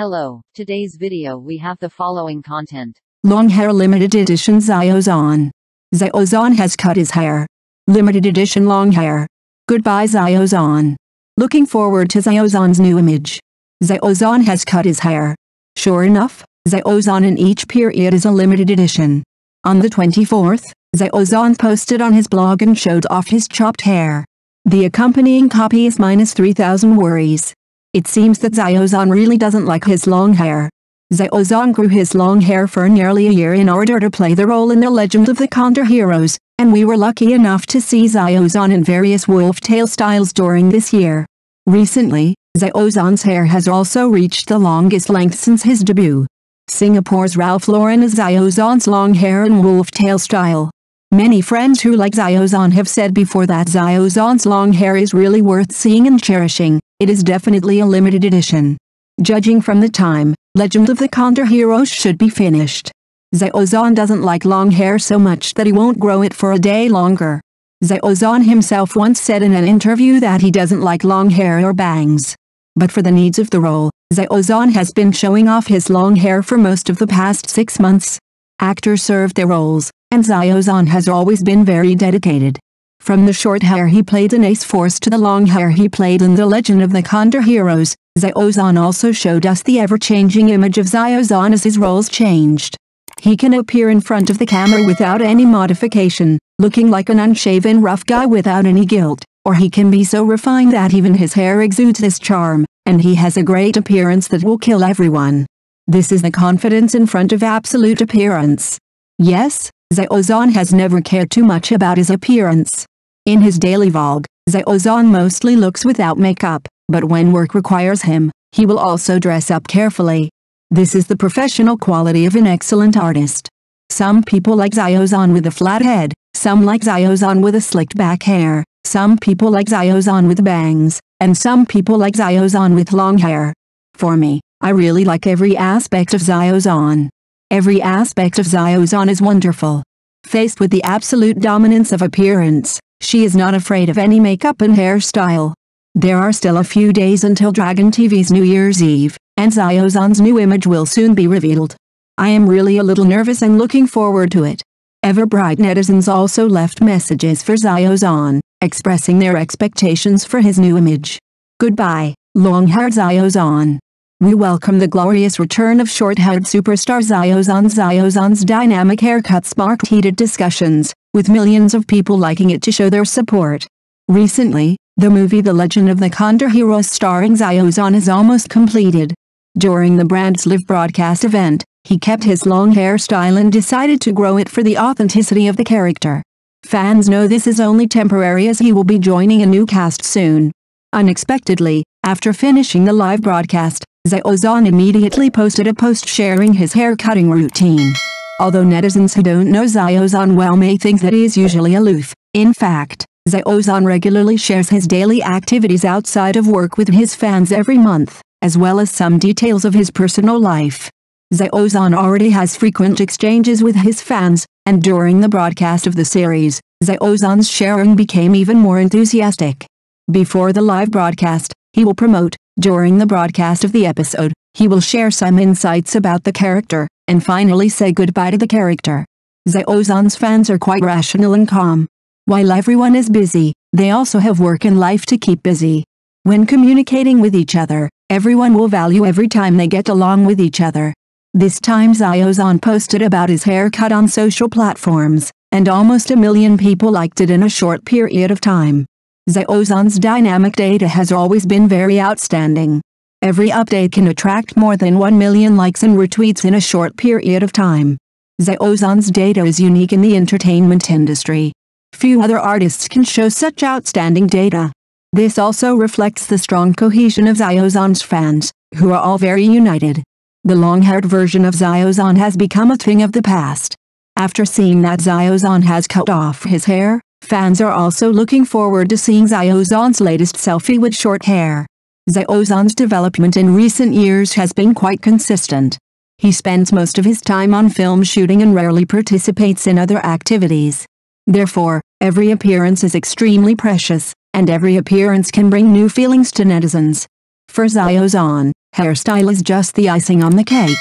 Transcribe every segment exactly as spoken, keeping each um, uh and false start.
Hello, today's video we have the following content. Long hair limited edition Xiao Zhan. Xiao Zhan has cut his hair. Limited edition long hair. Goodbye Xiao Zhan. Looking forward to Xiao Zhan's new image. Xiao Zhan has cut his hair. Sure enough, Xiao Zhan in each period is a limited edition. On the twenty-fourth, Xiao Zhan posted on his blog and showed off his chopped hair. The accompanying copy is minus three thousand worries. It seems that Xiao Zhan really doesn't like his long hair. Xiao Zhan grew his long hair for nearly a year in order to play the role in The Legend of the Condor Heroes, and we were lucky enough to see Xiao Zhan in various wolf-tail styles during this year. Recently, Xiao Zhan's hair has also reached the longest length since his debut. Singapore's Ralph Lauren is Xiao Zhan's long hair in wolf-tail style. Many friends who like Xiao Zhan have said before that Xiao Zhan's long hair is really worth seeing and cherishing. It is definitely a limited edition. Judging from the time, Legend of the Condor Heroes should be finished. Xiao Zhan doesn't like long hair so much that he won't grow it for a day longer. Xiao Zhan himself once said in an interview that he doesn't like long hair or bangs. But for the needs of the role, Xiao Zhan has been showing off his long hair for most of the past six months. Actors serve their roles, and Xiao Zhan has always been very dedicated. From the short hair he played in Ace Force to the long hair he played in The Legend of the Condor Heroes, Xiao Zhan also showed us the ever-changing image of Xiao Zhan as his roles changed. He can appear in front of the camera without any modification, looking like an unshaven rough guy without any guilt, or he can be so refined that even his hair exudes this charm, and he has a great appearance that will kill everyone. This is the confidence in front of absolute appearance. Yes, Xiao Zhan has never cared too much about his appearance. In his daily vlog, Xiao Zhan mostly looks without makeup, but when work requires him, he will also dress up carefully. This is the professional quality of an excellent artist. Some people like Xiao Zhan with a flat head, some like Xiao Zhan with a slicked back hair, some people like Xiao Zhan with bangs, and some people like Xiao Zhan with long hair. For me, I really like every aspect of Xiao Zhan. Every aspect of Xiao Zhan is wonderful. Faced with the absolute dominance of appearance, she is not afraid of any makeup and hairstyle. There are still a few days until Dragon T V's New Year's Eve, and Xiao Zhan's new image will soon be revealed. I am really a little nervous and looking forward to it. Ever-bright netizens also left messages for Xiao Zhan, expressing their expectations for his new image. Goodbye, long-haired Xiao Zhan. We welcome the glorious return of short-haired superstar Xiao Zhan. Xiao Zhan's dynamic haircut sparked heated discussions, with millions of people liking it to show their support. Recently, the movie The Legend of the Condor Heroes starring Xiao Zhan is almost completed. During the brand's live broadcast event, he kept his long hairstyle and decided to grow it for the authenticity of the character. Fans know this is only temporary as he will be joining a new cast soon. Unexpectedly, after finishing the live broadcast, Xiao Zhan immediately posted a post sharing his hair cutting routine. Although netizens who don't know Xiao Zhan well may think that he is usually aloof, in fact, Xiao Zhan regularly shares his daily activities outside of work with his fans every month, as well as some details of his personal life. Xiao Zhan already has frequent exchanges with his fans, and during the broadcast of the series, Xiao Zhan's sharing became even more enthusiastic. Before the live broadcast, he will promote. During the broadcast of the episode, he will share some insights about the character, and finally say goodbye to the character. Xiao Zhan's fans are quite rational and calm. While everyone is busy, they also have work and life to keep busy. When communicating with each other, everyone will value every time they get along with each other. This time Xiao Zhan posted about his haircut on social platforms, and almost a million people liked it in a short period of time. Xiao Zhan's dynamic data has always been very outstanding. Every update can attract more than one million likes and retweets in a short period of time. Xiao Zhan's data is unique in the entertainment industry. Few other artists can show such outstanding data. This also reflects the strong cohesion of Xiao Zhan's fans, who are all very united. The long-haired version of Xiao Zhan has become a thing of the past. After seeing that Xiao Zhan has cut off his hair, fans are also looking forward to seeing Xiao Zhan's latest selfie with short hair. Xiao Zhan's development in recent years has been quite consistent. He spends most of his time on film shooting and rarely participates in other activities. Therefore, every appearance is extremely precious, and every appearance can bring new feelings to netizens. For Xiao Zhan, Hairstyle is just the icing on the cake.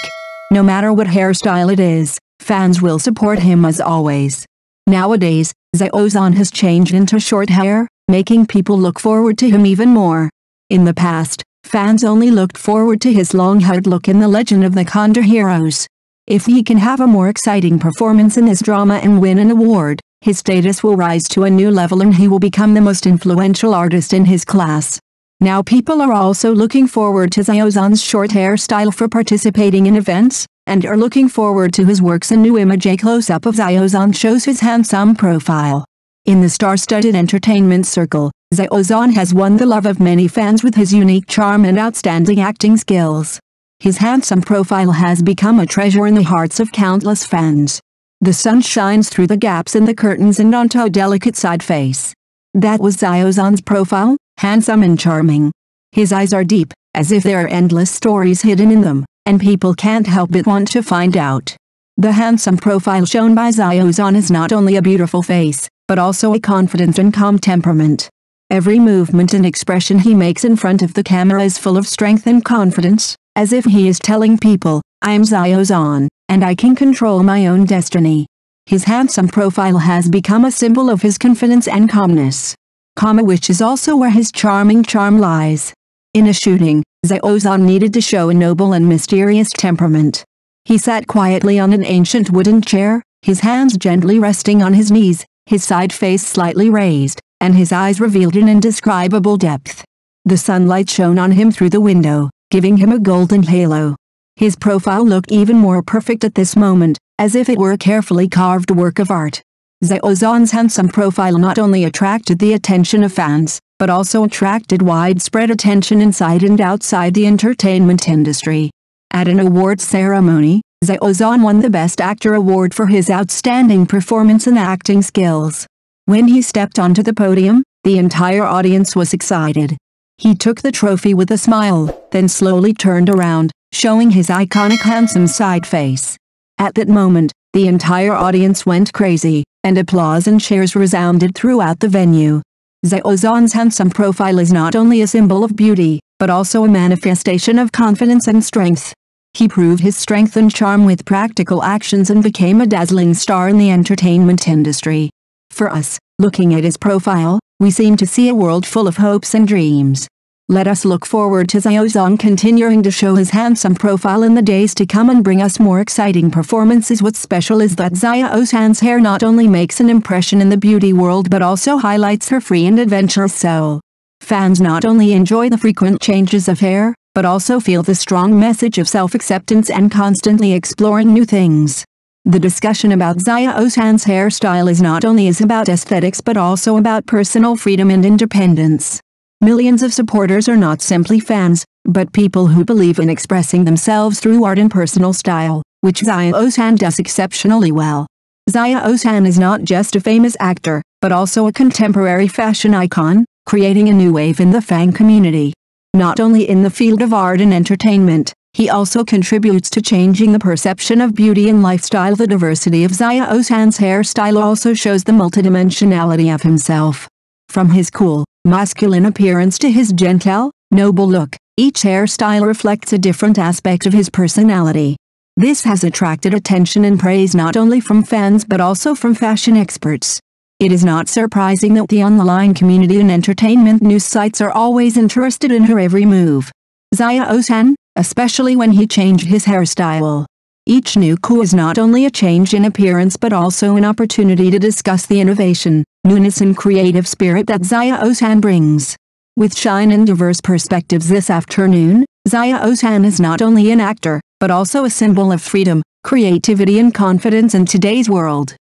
No matter what hairstyle it is, fans will support him as always. Nowadays, Xiao Zhan has changed into short hair, making people look forward to him even more. In the past, fans only looked forward to his long-haired look in The Legend of the Condor Heroes. If he can have a more exciting performance in this drama and win an award, his status will rise to a new level and he will become the most influential artist in his class. Now people are also looking forward to Xiao Zhan's short hairstyle for participating in events, and are looking forward to his works. A new image, a close-up of Xiao Zhan shows his handsome profile. In the star-studded entertainment circle, Xiao Zhan has won the love of many fans with his unique charm and outstanding acting skills. His handsome profile has become a treasure in the hearts of countless fans. The sun shines through the gaps in the curtains and onto a delicate side face. That was Xiao Zhan's profile. Handsome and charming. His eyes are deep, as if there are endless stories hidden in them, and people can't help but want to find out. The handsome profile shown by Xiao Zhan is not only a beautiful face, but also a confident and calm temperament. Every movement and expression he makes in front of the camera is full of strength and confidence, as if he is telling people, "I am Xiao Zhan, and I can control my own destiny." His handsome profile has become a symbol of his confidence and calmness. Comma, which is also where his charming charm lies. In a shooting, Xiao Zhan needed to show a noble and mysterious temperament. He sat quietly on an ancient wooden chair, his hands gently resting on his knees, his side face slightly raised, and his eyes revealed an indescribable depth. The sunlight shone on him through the window, giving him a golden halo. His profile looked even more perfect at this moment, as if it were a carefully carved work of art. Xiao Zhan's handsome profile not only attracted the attention of fans, but also attracted widespread attention inside and outside the entertainment industry. At an awards ceremony, Xiao Zhan won the Best Actor award for his outstanding performance and acting skills. When he stepped onto the podium, the entire audience was excited. He took the trophy with a smile, then slowly turned around, showing his iconic handsome side face. At that moment, the entire audience went crazy, and applause and cheers resounded throughout the venue. Xiao Zhan's handsome profile is not only a symbol of beauty, but also a manifestation of confidence and strength. He proved his strength and charm with practical actions and became a dazzling star in the entertainment industry. For us, looking at his profile, we seem to see a world full of hopes and dreams. Let us look forward to Xiao Zhan continuing to show his handsome profile in the days to come and bring us more exciting performances. What's special is that Xiao Zhan's hair not only makes an impression in the beauty world but also highlights her free and adventurous soul. Fans not only enjoy the frequent changes of hair, but also feel the strong message of self-acceptance and constantly exploring new things. The discussion about Xiao Zhan's hairstyle is not only is about aesthetics but also about personal freedom and independence. Millions of supporters are not simply fans, but people who believe in expressing themselves through art and personal style, which Xiao Zhan does exceptionally well. Xiao Zhan is not just a famous actor, but also a contemporary fashion icon, creating a new wave in the fan community. Not only in the field of art and entertainment, he also contributes to changing the perception of beauty and lifestyle. The diversity of Xiao Zhan's hairstyle also shows the multidimensionality of himself. From his cool, masculine appearance to his gentle, noble look, each hairstyle reflects a different aspect of his personality. This has attracted attention and praise not only from fans but also from fashion experts. It is not surprising that the online community and entertainment news sites are always interested in her every move. Xiao Zhan, especially when he changed his hairstyle. Each new coup is not only a change in appearance but also an opportunity to discuss the innovation, newness and creative spirit that Xiao Zhan brings. With shine and diverse perspectives this afternoon, Xiao Zhan is not only an actor, but also a symbol of freedom, creativity and confidence in today's world.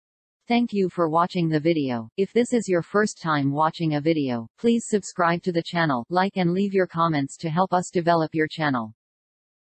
Thank you for watching the video. If this is your first time watching a video, please subscribe to the channel, like and leave your comments to help us develop your channel.